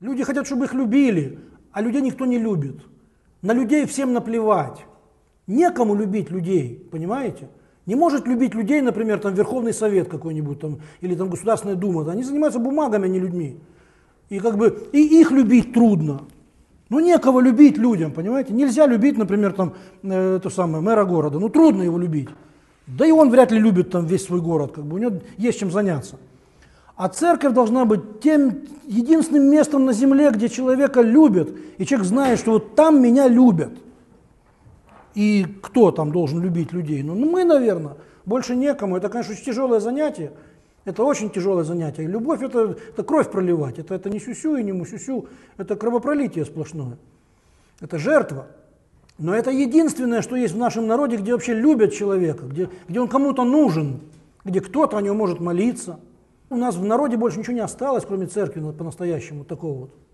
Люди хотят, чтобы их любили, а людей никто не любит. На людей всем наплевать. Некому любить людей, понимаете? Не может любить людей, например, там Верховный Совет какой-нибудь, там, или там Государственная Дума. Они занимаются бумагами, а не людьми. И как бы и их любить трудно. Ну некого любить людям, понимаете? Нельзя любить, например, там, то самое, мэра города. Ну трудно его любить. Да и он вряд ли любит там весь свой город, как бы у него есть чем заняться. А церковь должна быть тем единственным местом на земле, где человека любят, и человек знает, что вот там меня любят. И кто там должен любить людей? Ну мы, наверное, больше некому. Это, конечно, очень тяжелое занятие. Это очень тяжелое занятие. И любовь – это кровь проливать. Это не сюсю и не мусюсю. Это кровопролитие сплошное. Это жертва. Но это единственное, что есть в нашем народе, где вообще любят человека, где он кому-то нужен, где кто-то о нем может молиться. У нас в народе больше ничего не осталось, кроме церкви по-настоящему такого вот.